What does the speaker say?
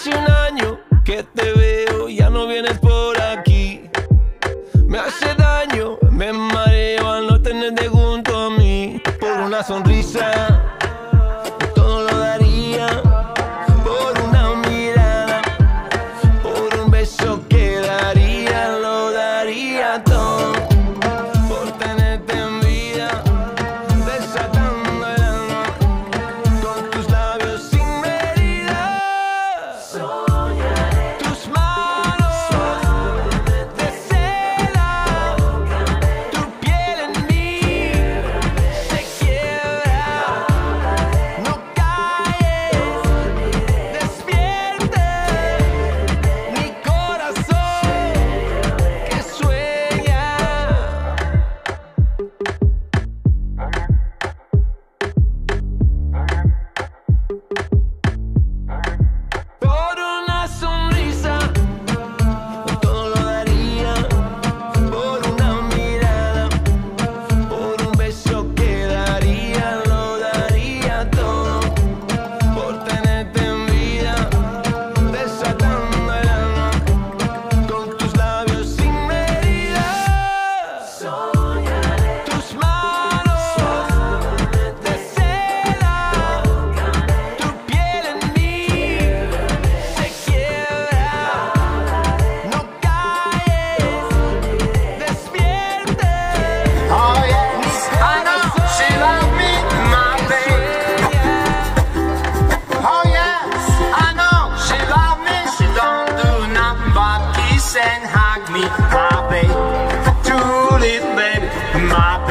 hace un año que te veo, ya no vienes por aquí. Me hace daño, me mareo al no tenerte junto a mí. Por una sonrisa todo lo daría, por una mirada, por un beso que daría, lo daría todo por tenerte en vida, desatando el alma con tus labios sin medida. Soñaré tus manos de seda, tu piel en mí se quiebra. No calles, despierte mi corazón que sueña. Por una sonrisa todo lo daría, por una mirada, por un beso que daría, lo daría todo por tenerte en vida, desatando el alma con tus labios sin medida. Soñaré tus manos de seda, tu piel en mí se quiebra. No calles, despierte. Oh yes, I know she love me, my baby. Oh yes, I know she love me. She don't do nothing but kiss and hug me, my baby. Too little baby, my baby.